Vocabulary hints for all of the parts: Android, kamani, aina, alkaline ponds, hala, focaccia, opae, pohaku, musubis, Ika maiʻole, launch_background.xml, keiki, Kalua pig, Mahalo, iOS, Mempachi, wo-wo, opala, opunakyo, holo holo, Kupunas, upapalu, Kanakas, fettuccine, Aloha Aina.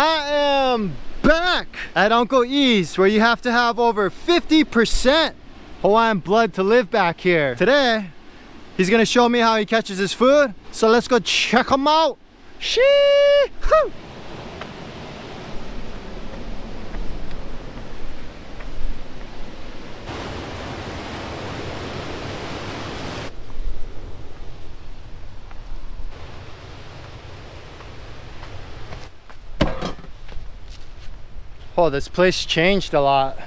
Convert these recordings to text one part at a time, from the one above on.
I am back at Unko I's, where you have to have over 50% Hawaiian blood to live back here. Today, he's gonna show me how he catches his food, so let's go check him out. Shee-hoo! Oh, this place changed a lot.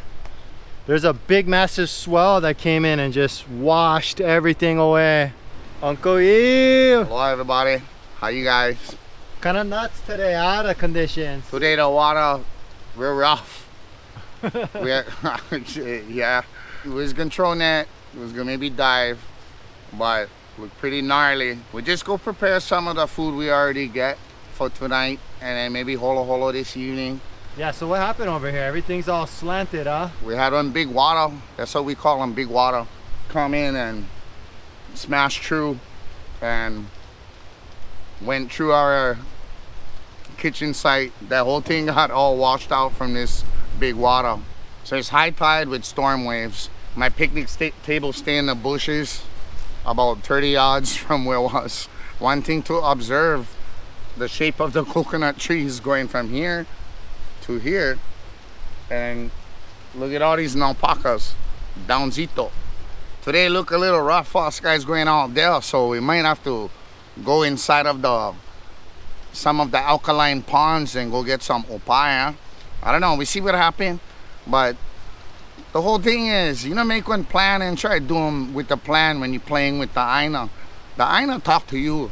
There's a big massive swell that came in and just washed everything away. Unko I! Hello everybody, how you guys? Kind of nuts today, out of conditions. Today the water, real rough. Yeah, it was control net, it was gonna maybe dive, but looked pretty gnarly. We just go prepare some of the food we already get for tonight, and then maybe holo holo this evening. Yeah, so what happened over here? Everything's all slanted, huh? We had one big water. That's what we call them, big water. Come in and smashed through and went through our kitchen site. That whole thing got all washed out from this big water. So it's high tide with storm waves. My picnic table stayed in the bushes about 30 yards from where it was. One thing to observe, the shape of the coconut trees going from here to here, and look at all these alpacas downzito. Today look a little rough, us guys going out there, so we might have to go inside of some of the alkaline ponds and go get some opaya. I don't know, we see what happened, but the whole thing is, you know, make one plan and try to do them with the plan when you're playing with the aina. The aina talk to you,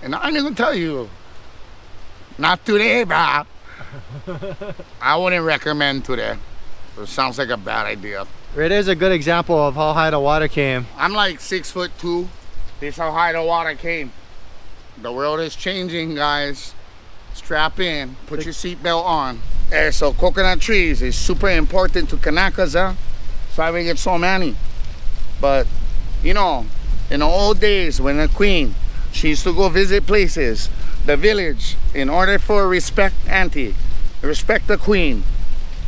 and the aina will tell you, not today, brah. I wouldn't recommend today. It sounds like a bad idea. It is a good example of how high the water came. I'm like 6'2". This is how high the water came. The world is changing, guys. Strap in, put your seatbelt on. Hey, so coconut trees is super important to Kanakas, huh? That's why we get so many. But you know, in the old days when the queen, she used to go visit places, the village, in order for respect auntie, respect the queen,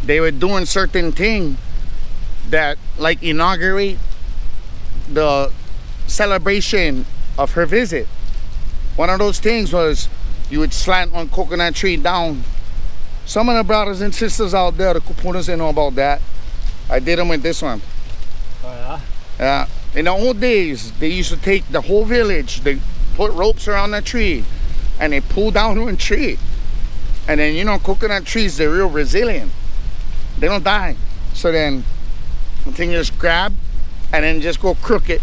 they were doing certain thing that like inaugurate the celebration of her visit. One of those things was you would slant one coconut tree down. Some of the brothers and sisters out there, the Kupunas, they know about that. I did them with this one. Oh yeah? Yeah. In the old days, they used to take the whole village, they put ropes around the tree, and they pull down one tree. And then, you know, coconut trees, they're real resilient. They don't die. So then the thing you just grab and then just go crooked,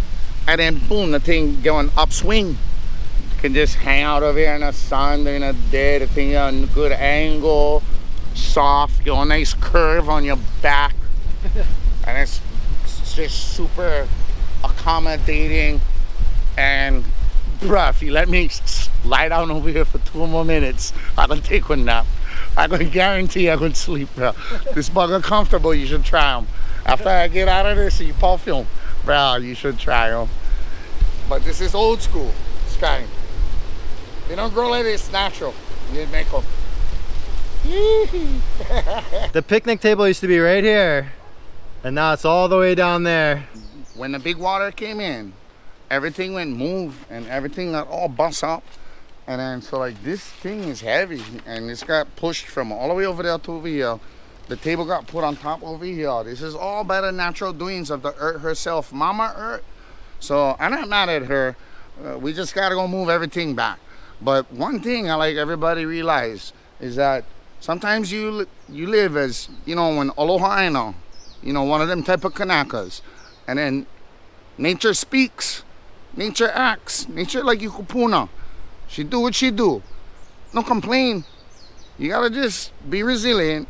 and then boom, the thing going upswing. You can just hang out over here in the sun during the day. The thing on a good angle, soft, you know, nice curve on your back. And it's just super accommodating. And bruh, if you let me lie down over here for 2 more minutes, I can take one nap. I can guarantee I can sleep, bro. This bugger comfortable, you should try them. After I get out of this, you pop film, bro, you should try them. But this is old school, this kind. They don't grow like this, natural. You make them. The picnic table used to be right here, and now it's all the way down there. When the big water came in, everything went move and everything got all bust up. And then, so like this thing is heavy and it's got pushed from all the way over there to over here. The table got put on top over here. This is all by the natural doings of the earth herself, Mama Earth. So I'm not mad at her. We just gotta go move everything back. But one thing I like everybody realize is that sometimes you live as, you know, when Aloha Aina, you know, one of them type of Kanakas. And then nature speaks. Nature acts. Nature like you kupuna. She do what she do. No complain. You gotta just be resilient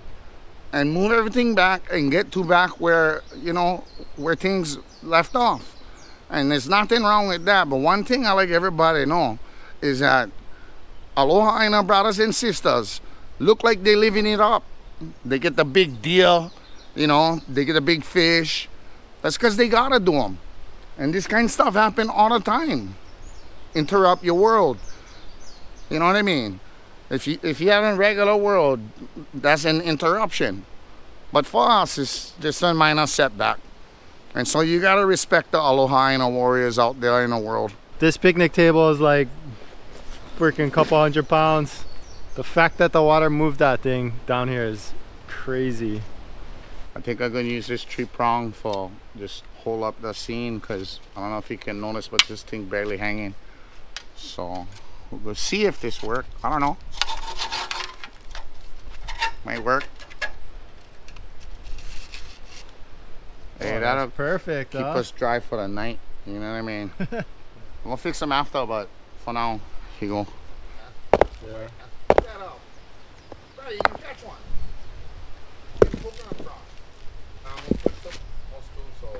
and move everything back and get to back where, you know, where things left off. And there's nothing wrong with that. But one thing I like everybody to know is that Aloha Aina brothers and sisters look like they're living it up. They get the big deer, you know, they get the big fish. That's because they gotta do them. And this kind of stuff happen all the time. Interrupt your world. You know what I mean? If you are in regular world, that's an interruption. But for us, it's just a minor setback. And so you gotta respect the Aloha Aina warriors out there in the world. This picnic table is like freaking couple hundred pounds. The fact that the water moved that thing down here is crazy. I think I'm gonna use this tree prong for just hold up the scene, because I don't know if you can notice, but this thing barely hanging. So we'll go see if this works. I don't know. Might work. Hey, that'll perfect. Keep us dry for the night. You know what I mean? We'll fix them after, but for now, here you go. Yeah. You can catch one. You can put them across. Now we'll put them us two, so.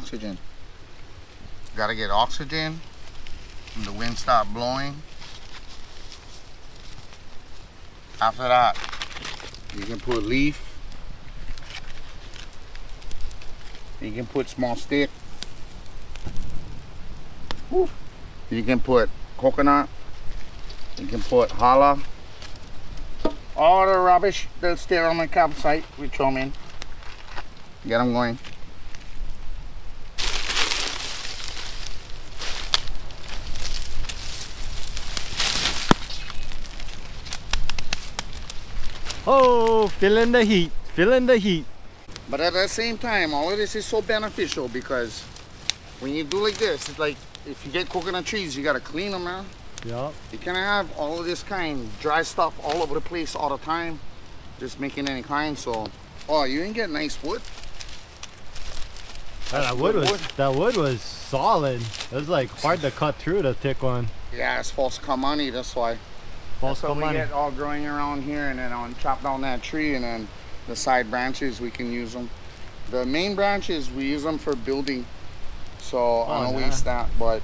Oxygen. Gotta get oxygen when the wind start blowing. After that, you can put leaf, you can put small stick, you can put coconut, you can put hala. All the rubbish that's still on the campsite, we throw them in. Get them going. Oh, feeling the heat, feeling the heat. But at the same time, all of this is so beneficial, because when you do like this, it's like if you get coconut trees, you gotta clean them, man. Yeah. You can't have all of this kind dry stuff all over the place all the time, just making any kind. So, oh, you didn't get nice wood. That wood was solid. It was like hard to cut through, the thick one. Yeah, it's false kamani, that's why. So we get all growing around here, and then on chop down that tree, and then the side branches we can use them. The main branches we use them for building, so I don't waste that. But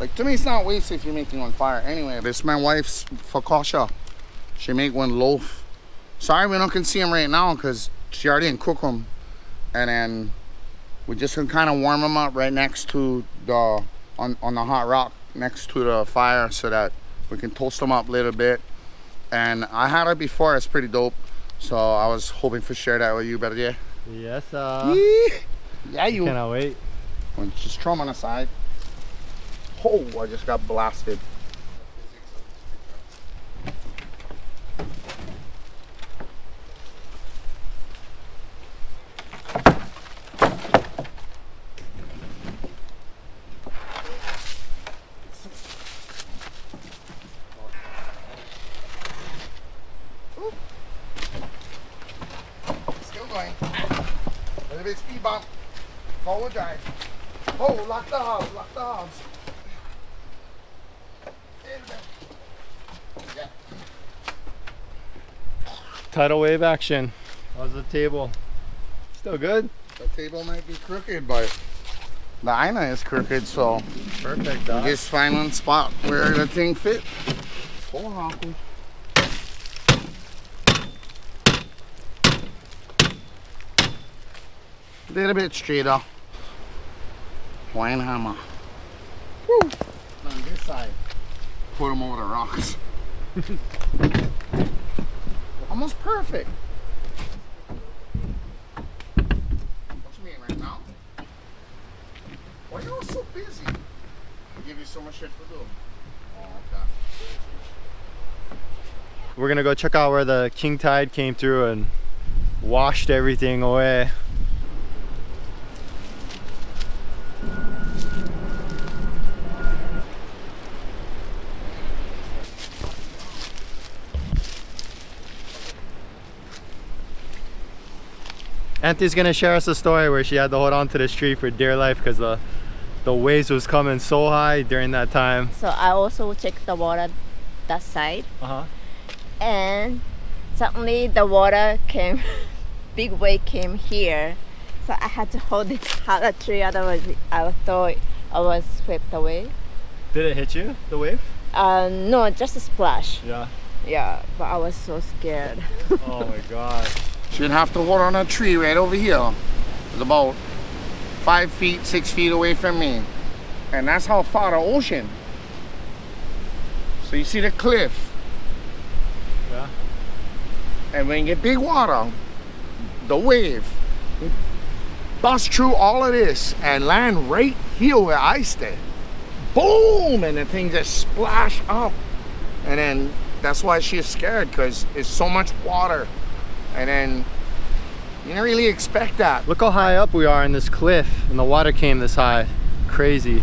like to me, it's not waste if you're making on fire. Anyway, this is my wife's focaccia. She made one loaf. Sorry we don't can see them right now because she already didn't cook them, and then we just can kind of warm them up right next to the on the hot rock next to the fire, so that we can toast them up a little bit. And I had it before, it's pretty dope. So I was hoping to share that with you, better yeah? Yes, yeah, you. Cannot wait. Just throw them on the side. Oh, I just got blasted. Tidal wave action. How's the table? Still good? The table might be crooked, but the aina is crooked, so perfect. Just find one spot where the thing fit. Pohaku. A little bit straighter. Wine hammer. Woo. On this side. Put them over the rocks. Almost perfect. What you mean right now? Why are you all so busy? I give you so much shit to do. Oh, okay. We're gonna go check out where the king tide came through and washed everything away. Auntie's gonna share us a story where she had to hold on to this tree for dear life because the waves was coming so high during that time. So I also checked the water that side. And suddenly the water came, big wave came here. So I had to hold this other tree, otherwise I thought I was swept away. Did it hit you, the wave? No, just a splash. Yeah. Yeah, but I was so scared. Oh my God. She'd have to hold on a tree right over here. It was about 6 feet away from me. And that's how far the ocean. So you see the cliff. Yeah. And when you get big water, the wave bust through all of this and land right here where I stand. Boom! And the thing just splash up. And then that's why she's scared, because it's so much water. And then you didn't really expect that. Look how high up we are in this cliff, and the water came this high. Crazy.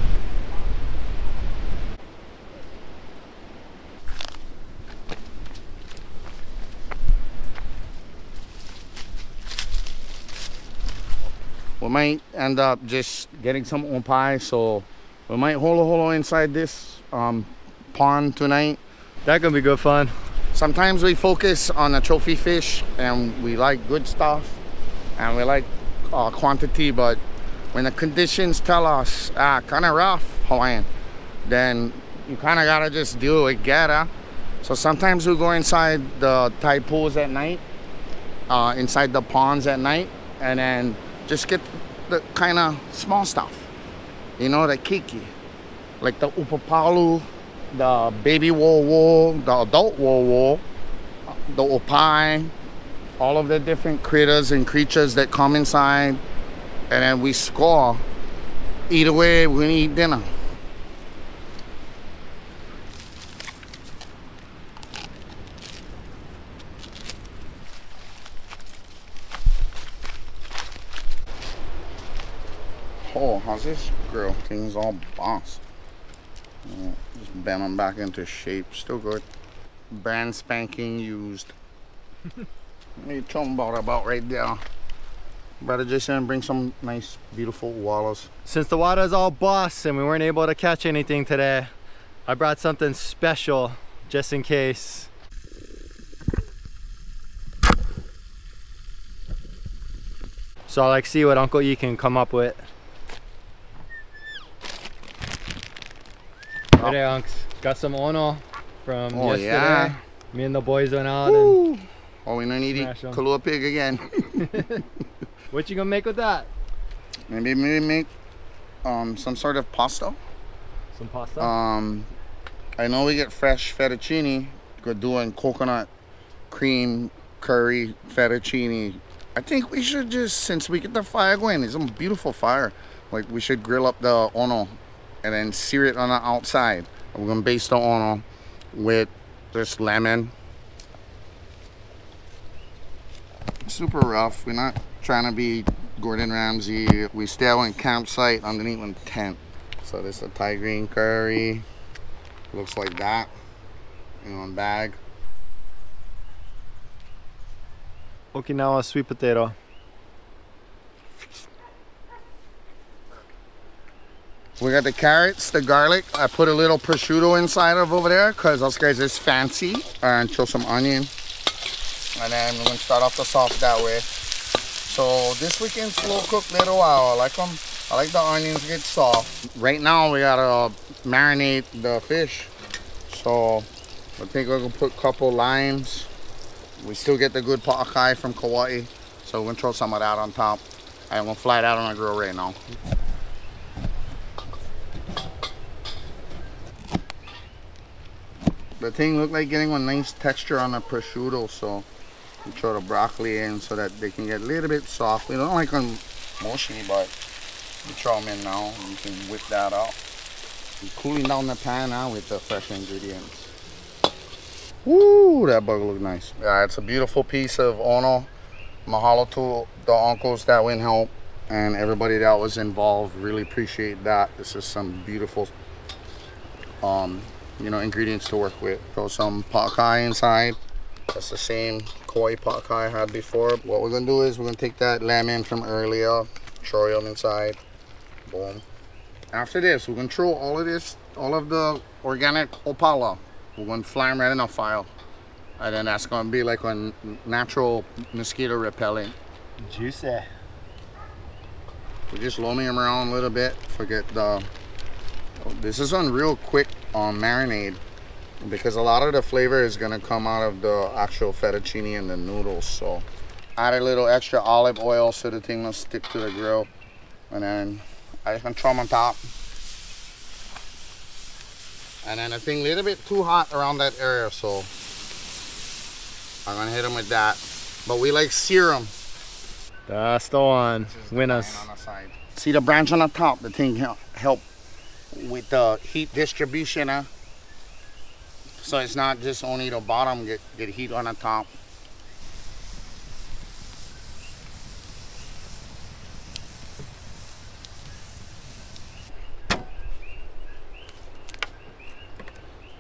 We might end up just getting some opae, so we might holo holo inside this pond tonight. That gonna be good fun. Sometimes we focus on the trophy fish and we like good stuff and we like quantity, but when the conditions tell us, kind of rough Hawaiian, then you kind of gotta just deal with gara. So sometimes we go inside the tide pools at night, inside the ponds at night, and then just get the kind of small stuff, you know, the keiki, like the upapalu, the baby wo-wo, the adult wo-wo, the opae, all of the different critters and creatures that come inside, and then we score. Either way, we're gonna eat dinner. Oh, how's this grill? Things all bounce. Just bend them back into shape. Still good. Brand spanking used. What are you talking about right there? Brother Jason, bring some nice, beautiful wallows. Since the water is all boss and we weren't able to catch anything today, I brought something special just in case. So I'll like see what Unko I can come up with. Today, Unks, got some ono from yesterday. Yeah. Me and the boys went out. Woo. And oh, we don't need to eat Kalua pig again. What you gonna make with that? Maybe make some sort of pasta. Some pasta? I know we get fresh fettuccine. We're doing coconut cream curry fettuccine. I think we should just, since we get the fire going, it's a beautiful fire. Like, we should grill up the ono and then sear it on the outside. We're gonna baste the ono with just lemon. It's super rough. We're not trying to be Gordon Ramsay. We stay out in campsite underneath one tent. So this is a Thai green curry. Looks like that in one bag. Okinawa sweet potato. We got the carrots, the garlic. I put a little prosciutto inside of over there because those guys is fancy. And chill some onion. And then we're going to start off the sauce that way. So this we can slow cook a little while. I like them. I like the onions get soft. Right now we got to marinate the fish. So I think we're going to put a couple limes. We still get the good paakai from Kauai. So we're going to throw some of that on top. And we'll fly that on the grill right now. The thing looked like getting a nice texture on the prosciutto, so we throw the broccoli in so that they can get a little bit soft. We don't like them mushy, but we throw them in now and you can whip that up. We're cooling down the pan now with the fresh ingredients. Woo, that bug looked nice. Yeah, it's a beautiful piece of ono. Mahalo to the uncles that went help and everybody that was involved. Really appreciate that. This is some beautiful you know, ingredients to work with. Throw some paakai inside. That's the same koi paakai I had before. What we're gonna do is we're gonna take that lamb in from earlier, throw them inside, boom. After this, we're gonna throw all of this, all of the organic opala. We're gonna fly them right in a file. And then that's gonna be like a natural mosquito repellent. Juicy. We're just loaming them around a little bit. Forget the, this is on real quick marinade, because a lot of the flavor is gonna come out of the actual fettuccine and the noodles. So add a little extra olive oil so the thing will stick to the grill. And then I just gonna throw them on top. And then the thing a little bit too hot around that area, so I'm gonna hit them with that. But we like sear them. That's the one, winners. See the branch on the top, the thing help with the heat distribution, huh? So it's not just only the bottom get heat on the top.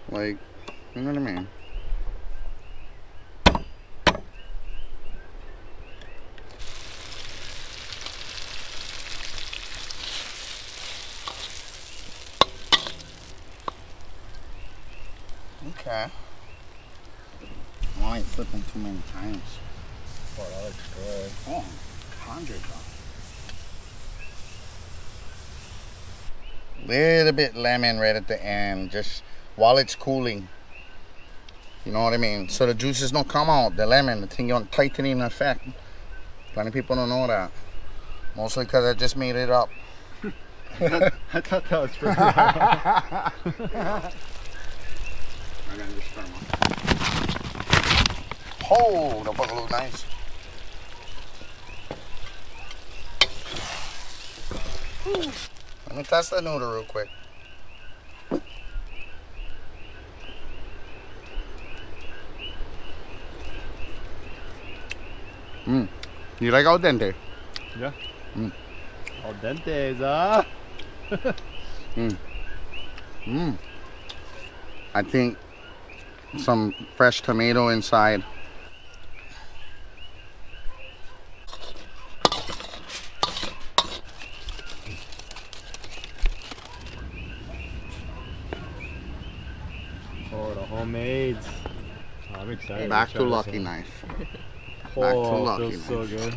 Like, you know what I mean? Okay. I ain't flipping too many times. Oh, that looks good. Oh, 100. Little bit lemon right at the end, just while it's cooling. You know what I mean? So the juices don't come out, the lemon, the thing on tightening effect. Plenty of people don't know that. Mostly because I just made it up. I thought that was pretty hard. I gotta just turn them on. Oh, that bucket looks nice. Whew. Let me test the noodle real quick. Mmm. You like al dente? Yeah. Mm. Al dente, huh? Mmm. Mmm. I think some fresh tomato inside. Oh, the homemade. Oh, I'm excited. Back to lucky knife. Back to lucky knife. So good.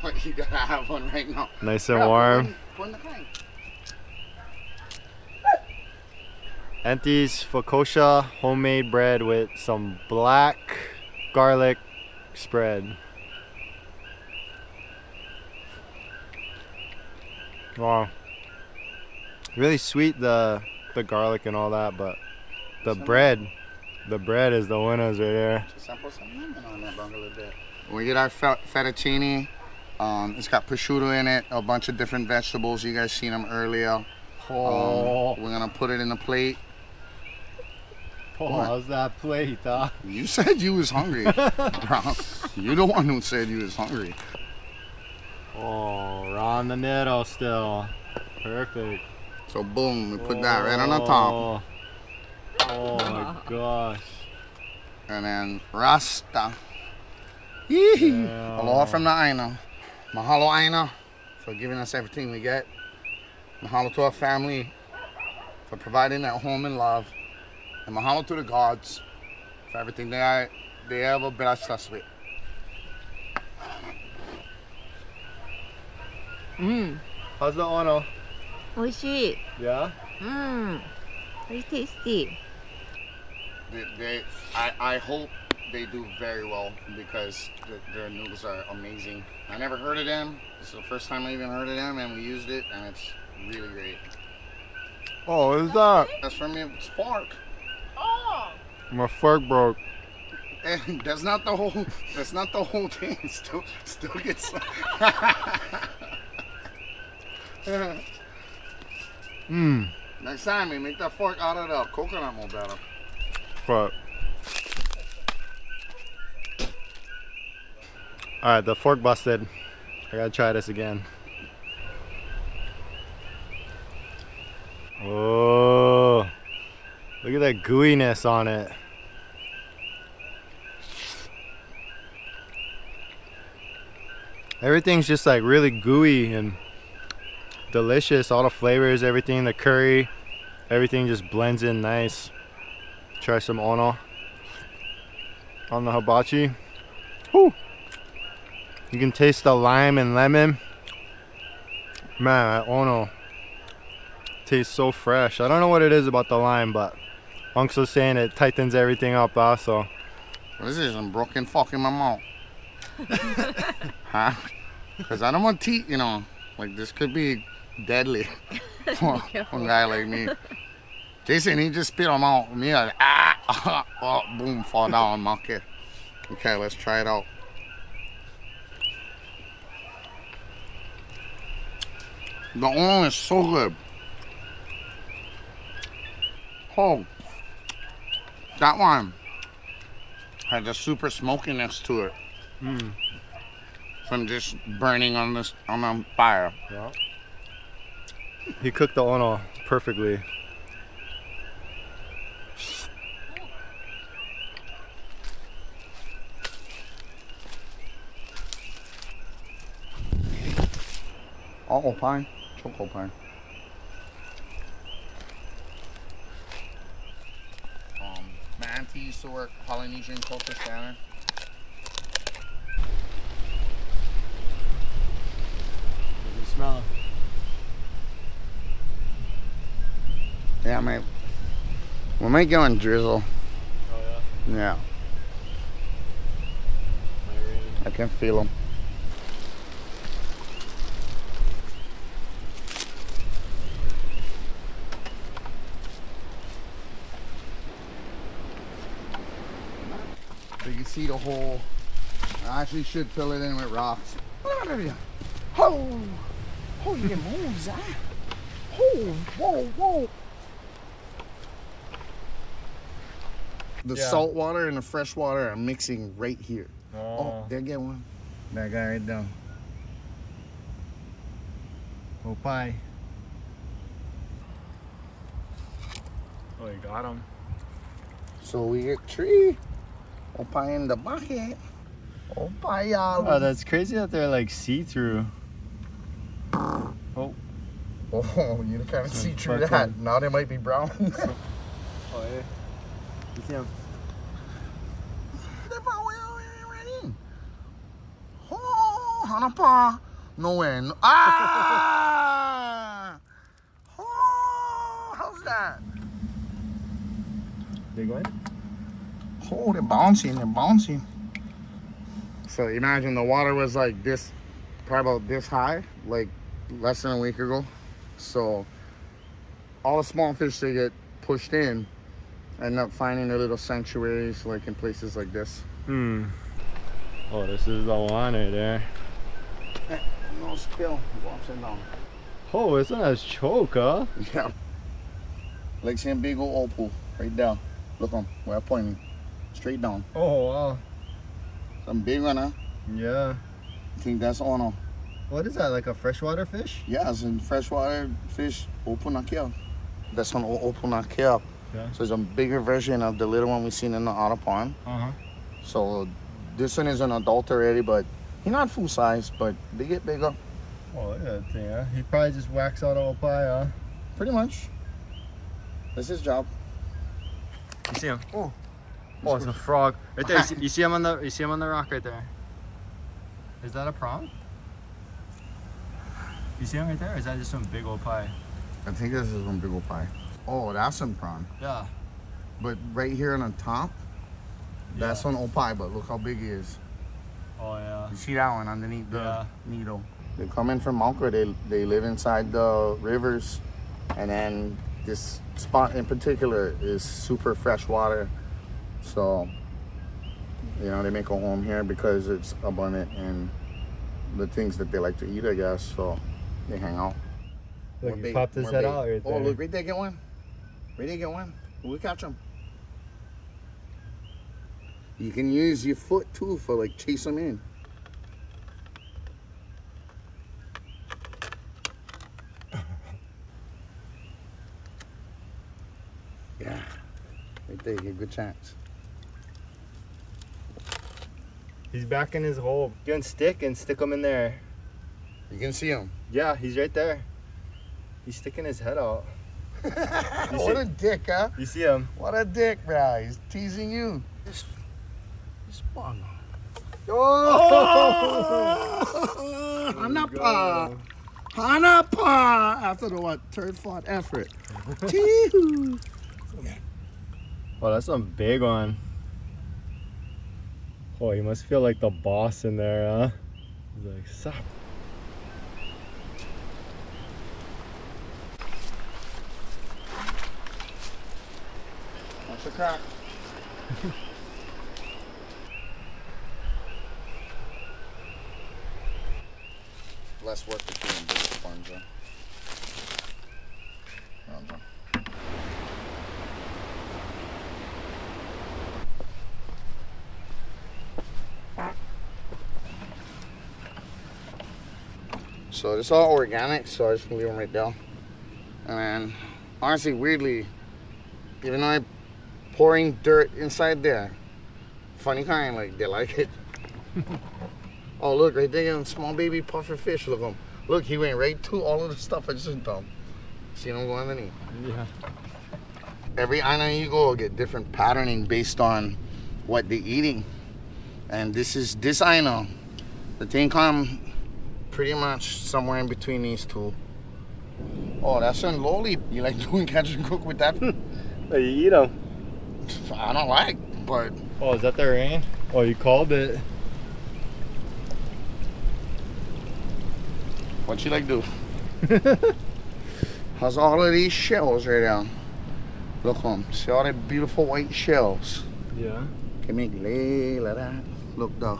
What, you gotta have one right now. Nice and warm. Put in the can. Auntie's focaccia homemade bread with some black garlic spread. Wow. Really sweet, the garlic and all that, but the bread is the winners right there. We get our fettuccine. It's got prosciutto in it, a bunch of different vegetables. You guys seen them earlier. Oh. We're gonna put it in the plate. What? How's that plate, huh? You said you was hungry. You're the one who said you was hungry. Oh, round the middle still. Perfect. So boom, we put that right on the top. Oh my gosh. And then Rasta. Aloha from the Aina. Mahalo Aina for giving us everything we get. Mahalo to our family for providing that home and love. And mahalo to the gods for everything they ever blessed us with. Mmm. How's the ono? Oishii. Yeah? Mmm. Very tasty. I hope they do very well, because their noodles are amazing. I never heard of them. This is the first time I even heard of them, and we used it, and it's really great. Oh, what is that? That's from your fork. Oh. My fork broke. And that's not the whole thing. Still gets. Mmm. Next time we make that fork out of the coconut more better. Fuck. All right, the fork busted. I gotta try this again. Oh, look at that gooiness on it. Everything's just like really gooey and delicious. All the flavors, everything, the curry, everything just blends in nice. Try some ono on the hibachi. Woo! You can taste the lime and lemon. Man, that ono tastes so fresh. I don't know what it is about the lime, but Unk's saying it tightens everything up also. This isn't broken fucking my mouth. Huh? Because I don't want teeth, you know. Like, this could be deadly for one guy like me. Jason, he just spit them out. Me, like, ah, oh, boom, fall down, mock it. Okay, let's try it out. The ono is so good. Oh, that one had a super smokiness to it. Mm. From just burning on this on fire. Yeah. He cooked the ono perfectly. Oh, pine, choco pine. My auntie used to work Polynesian culture center. Smell. Yeah, mate. We might go and drizzle. Oh yeah. Yeah. I can feel them. So you can see the hole. I actually should fill it in with rocks. Oh. Oh, you moves, huh? Oh, whoa, whoa. The salt water and the fresh water are mixing right here. Oh, there get one. That guy right down. Opae. Oh, you got him. So we get three. Opae in the bucket. Opaya. Oh, that's crazy that they're like see-through. Oh. Oh, you kind of see through that. Up. Now they might be brown. Oh, yeah. You see them. Oh, Hanapa. No way. Ah! Oh, how's that? They go ahead? Oh, they're bouncing. They're bouncing. So imagine the water was like this, probably about this high, like less than a week ago. So all the small fish that get pushed in end up finding their little sanctuaries, like in places like this. Hmm. Oh, this is the one right there. No spill. Go upside down. Oh, it's not as choke, huh? Yeah. Like seeing big old opu right down. Look on where I'm pointing. Straight down. Oh wow. Some big one, huh? Yeah. I think that's ono. What is that, like a freshwater fish? Yeah, it's a freshwater fish, opunakyo. That's an opunakyo. Yeah. So it's a bigger version of the little one we've seen in the outer pond. Uh-huh. So this one is an adult already, but he's not full size, but they get bigger. Oh, look at that thing, huh? He probably just whacks out of opaya. Pretty much. That's his job. You see him? Oh, oh, it's a frog. Right there, you see him on the rock right there. Is that a prawn? You see him right there, or is that just some big old pie? I think this is some big old pie. Oh, that's some prawn. Yeah. But right here on the top, that's on old pie, but look how big he is. Oh, yeah. You see that one underneath the needle. They come in from Malco, they live inside the rivers. And then this spot in particular is super fresh water. So, you know, they make a home here because it's abundant in the things that they like to eat, I guess. So. They hang out. Look, you popped his head out right there. Oh, look, right there, get one. Right there, get one. We catch him. You can use your foot too for like chase them in. Yeah, right there, you get a good chance. He's back in his hole. You can stick him in there. You can see him? Yeah, he's right there. He's sticking his head out. What a dick, huh? You see him? What a dick, bro. He's teasing you. This one. Oh! Hanapa! Hanapa! After the what? Third fought effort. Tee-hoo! Oh, that's a big one. Oh, you must feel like the boss in there, huh? He's like, stop. Watch the crack. Less work to do in bigger farms, though. So it's all organic, so I just leave them right down. And honestly, weirdly, even though I'm pouring dirt inside there, funny kind, like they like it. Oh, look, right there, small baby puffer fish. Look at him. Look, he went right to all of the stuff I just sent him. See him go underneath? Yeah. Every island you go, get different patterning based on what they're eating. And this is this aina. The thing come pretty much somewhere in between these two. Oh, that's an loli. You like doing catch and cook with that? You eat them. I don't like, but. Oh, is that the rain? Oh, you called it. What you like do? How's all of these shells right now? Look at them. See all the beautiful white shells? Yeah. Can make lay like that. Look, the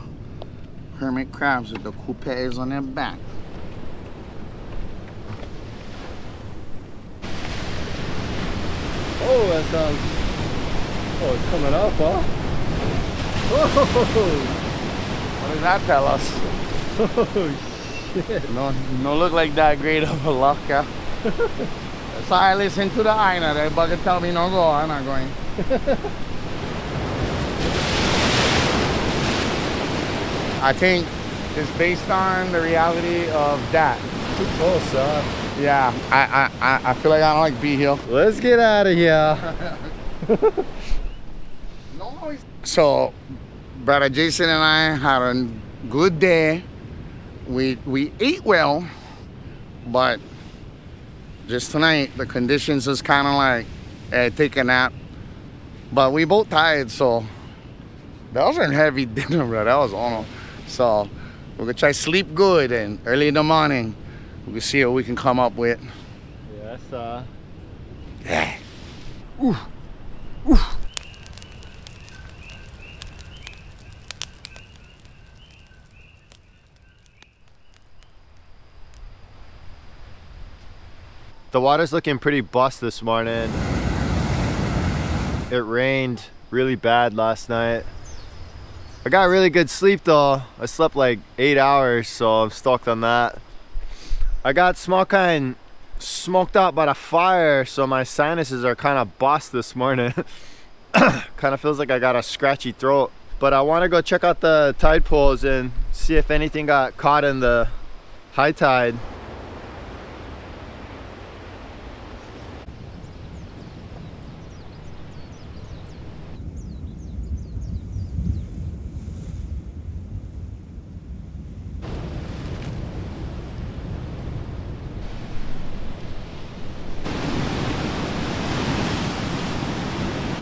hermit crabs with the coupes on their back. Oh, that sounds. Oh, it's coming up, huh? Oh. What does that tell us? Oh, shit. No look like that great of a luck, yeah. So I listen to the aina, that bucket tell me no go, I'm not going. I think it's based on the reality of that. Too close, huh? Yeah, I feel like I don't like being here. Let's get out of here. No. So, brother Jason and I had a good day. We ate well, but just tonight the conditions is kind of like, hey, take a nap. But we both tired, so that was a heavy dinner, bro. That was ono. So we're gonna try sleep good, and early in the morning we can see what we can come up with. Yes, yeah. Ooh. Ooh. The water's looking pretty bust this morning. It rained really bad last night. I got really good sleep though. I slept like 8 hours, so I'm stoked on that. I got smoked out by the fire, so my sinuses are kind of bust this morning. Kind of feels like I got a scratchy throat. But I want to go check out the tide pools and see if anything got caught in the high tide.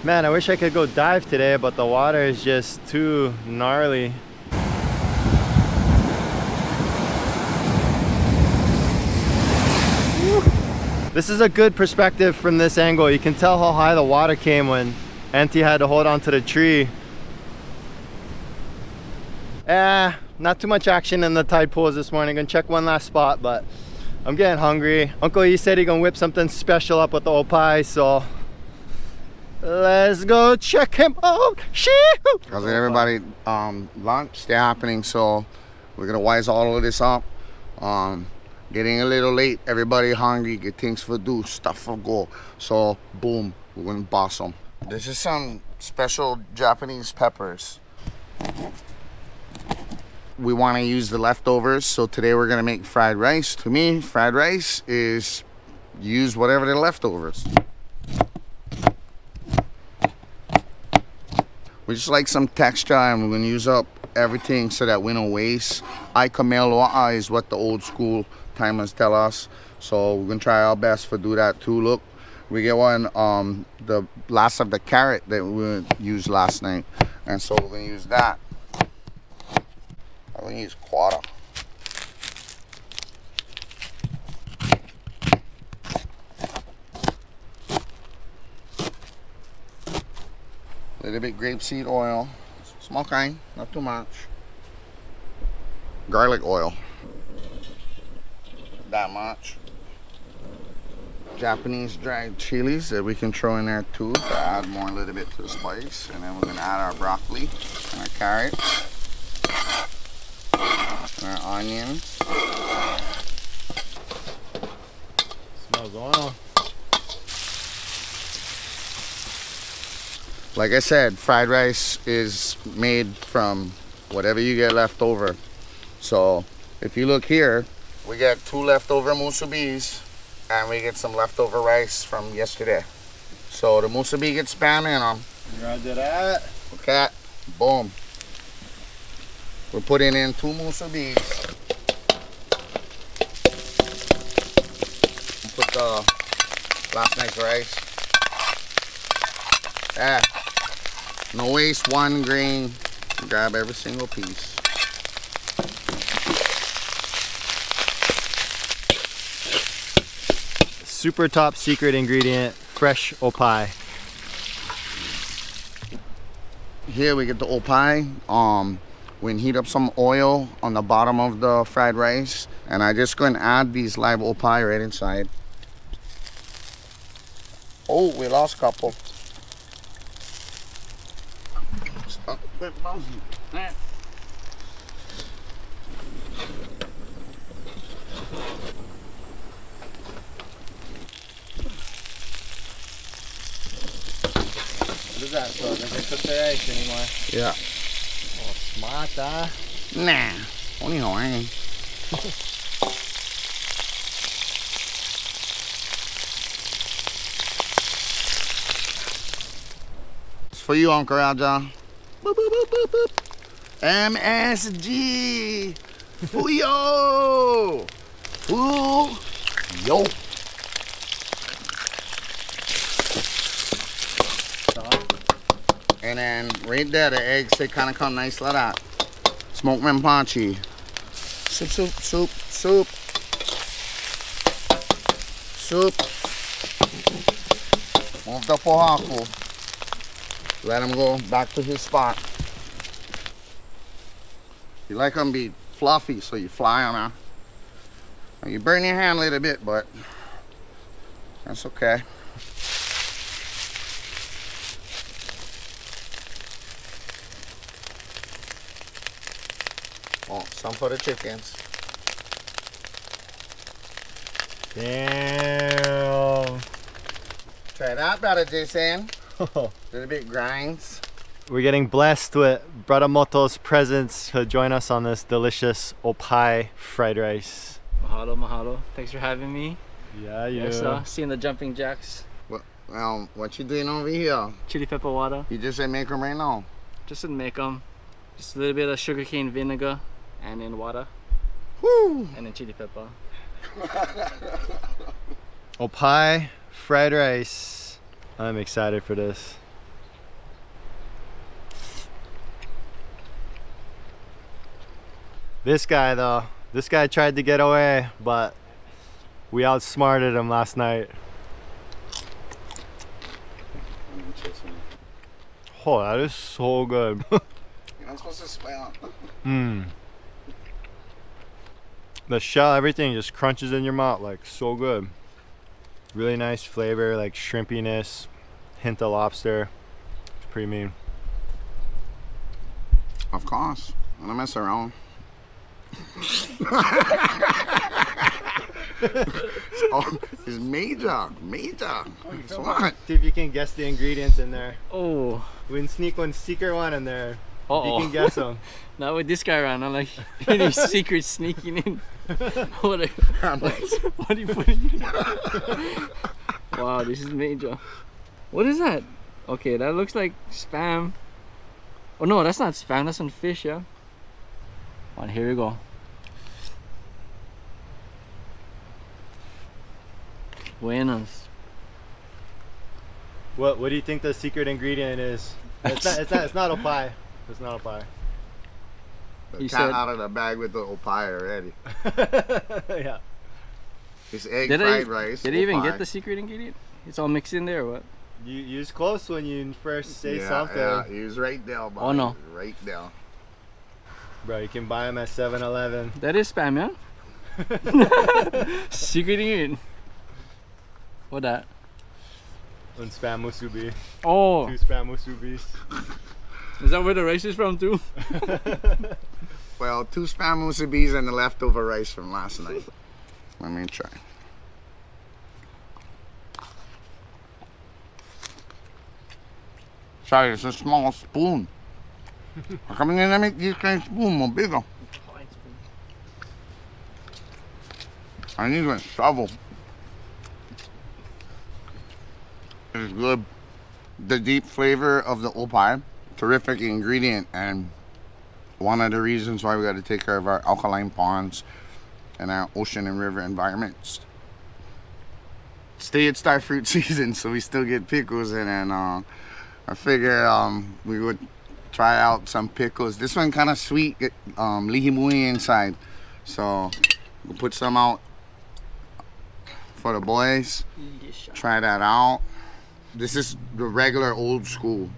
Man, I wish I could go dive today, but the water is just too gnarly. This is a good perspective from this angle. You can tell how high the water came when Auntie had to hold on to the tree. Not too much action in the tide pools this morning. Gonna check one last spot, but I'm getting hungry. Unko I said he gonna whip something special up with the opae, so let's go check him out. How's everybody? Lunch still happening, so we're gonna wise all of this up. Getting a little late, everybody hungry, get things for do, stuff for go. So boom, we're gonna boss them. This is some special Japanese peppers. we want to use the leftovers. So today we're going to make fried rice. To me, fried rice is use whatever the leftovers. We just like some texture and we're going to use up everything so that we don't waste. Ika maiʻole is what the old school timers tell us. So we're going to try our best for do that too. Look, we get one, the last of the carrot that we used last night. And so we're going to use that. I'm going to use quarter. A little bit grapeseed oil, small kind, not too much. Garlic oil, that much. Japanese dried chilies that we can throw in there too to add more a little bit to the spice. And then we're going to add our broccoli and our carrots. Our onions. Smells oil. Like I said, fried rice is made from whatever you get left over. So if you look here, we got 2 leftover musubis and we get some leftover rice from yesterday. So the musubi gets spam in them. Roger that. Okay, boom. We're putting in 2 musubis. Put the last night's rice. Yeah. No waste, 1 grain. Grab every single piece. Super top secret ingredient, fresh opae. Here we get the opae. We heat up some oil on the bottom of the fried rice, and I just go and add these live opae right inside. Oh, we lost a couple. Stop a bit bouncy. What is that for? They can't cook their eggs anymore. Yeah. Mata. Nah, only Hawaiian. It's for you, Uncle Raja. Boop, boop, boop, boop, boop. MSG. Fuyo. Fuyo. And then right there, the eggs, they kind of come nice like that. Smoked Mempachi. Soup, soup, soup, soup. Soup. Move the pohaku. Let him go back to his spot. You like them be fluffy, so you fly them out. You burn your hand a little bit, but that's okay. Oh, some for the chickens. Damn. Try that, brother Jason. Little bit grinds. We're getting blessed with Brother Moto's presence to join us on this delicious opae fried rice. Mahalo, mahalo. Thanks for having me. Yeah, you. Seeing the jumping jacks. Well, what you doing over here? Chili pepper water. You just didn't make them right now? Just didn't make them. Just a little bit of sugarcane vinegar. And in water. Woo. And then chili pepper. Opae fried rice. I'm excited for this. This guy though, this guy tried to get away, but we outsmarted him last night. Oh, that is so good. You're not supposed to smell. Mmm. The shell, everything just crunches in your mouth, like so good. Really nice flavor, like shrimpiness, hint of lobster. It's pretty mean. Of course, I don't mess around. It's major, major. See if you can guess the ingredients in there. Oh, we can sneak one secret one in there. Uh-oh. You can guess them. Not with this guy around. I'm like, any secret sneaking in. What, what are you putting in? Wow, this is major. What is that? Okay, that looks like spam. Oh no, that's not spam, that's on fish, yeah? All right, here we go. Buenas. What do you think the secret ingredient is? It's not opae. It's not opae. You got out of the bag with the opae already. Yeah. It's egg fried rice. Did he even get the secret ingredient? It's all mixed in there or what? You was close when you first say something. Yeah, he was right there, buddy. Oh no. Right there. Bro, you can buy them at 7-Eleven. That is spam, yeah? Secret ingredient. What that? And spam musubi. Oh! 2 spam musubis. Is that where the rice is from too? Well, 2 spam musubis and the leftover rice from last night. Let me try. Sorry, it's a small spoon. How come you didn't make this kind of spoon more bigger? I need a shovel. It's good. The deep flavor of the opae, terrific ingredient, and one of the reasons why we got to take care of our alkaline ponds and our ocean and river environments. Stay at star fruit season, so we still get pickles in, and I figure we would try out some pickles. This one kind of sweet, li hing mui inside, so we'll put some out for the boys. Try that out. This is the regular old school.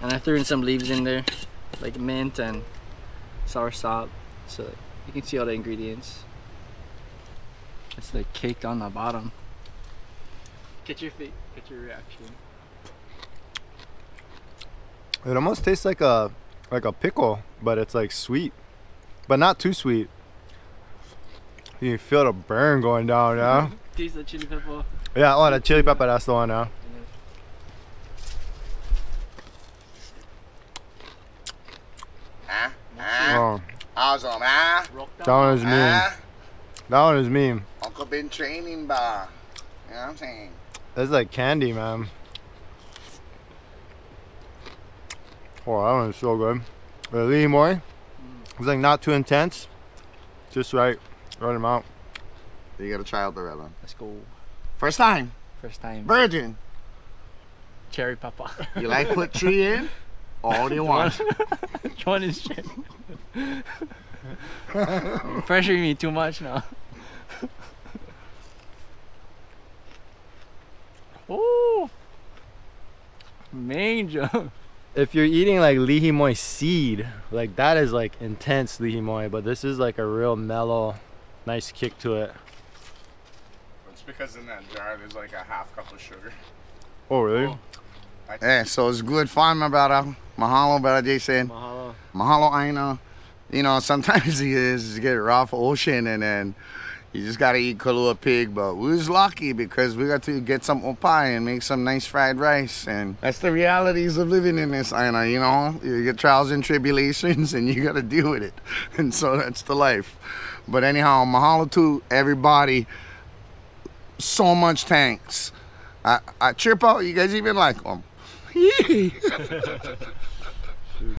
And I threw in some leaves in there, like mint and soursop, so you can see all the ingredients. It's like caked on the bottom. Get your feet, get your reaction. It almost tastes like a pickle, but it's like sweet, but not too sweet. You can feel the burn going down now. Taste the chili pepper. Yeah, oh, the chili pepper, that's the one now. Oh. Awesome, eh? That one is mean. That one is mean. Uncle been training, bar. You know what I'm saying? That's like candy, man. Oh, that one is so good. The li moi, it's like not too intense, just right, right amount. You gotta try out the red one. Let's go. First time. First time. Virgin. Cherry papa. You like put 3 in? All you want. John is shit. Pressuring me too much now. Oh, major. If you're eating like li hing mui seed, like that is like intense li hing mui, but this is like a real mellow, nice kick to it. It's because in that jar there's like a half cup of sugar. Oh really? Oh. Hey, so it's good fun, my brother. Mahalo, brother Jason. Mahalo. Mahalo, Aina. You know, sometimes you just get rough ocean and then you just gotta eat Kalua pig, but we was lucky because we got to get some opae and make some nice fried rice, and that's the realities of living in this Aina, you know? You get trials and tribulations and you gotta deal with it. And so that's the life. But anyhow, mahalo to everybody. So much thanks. I trip out, you guys even like them.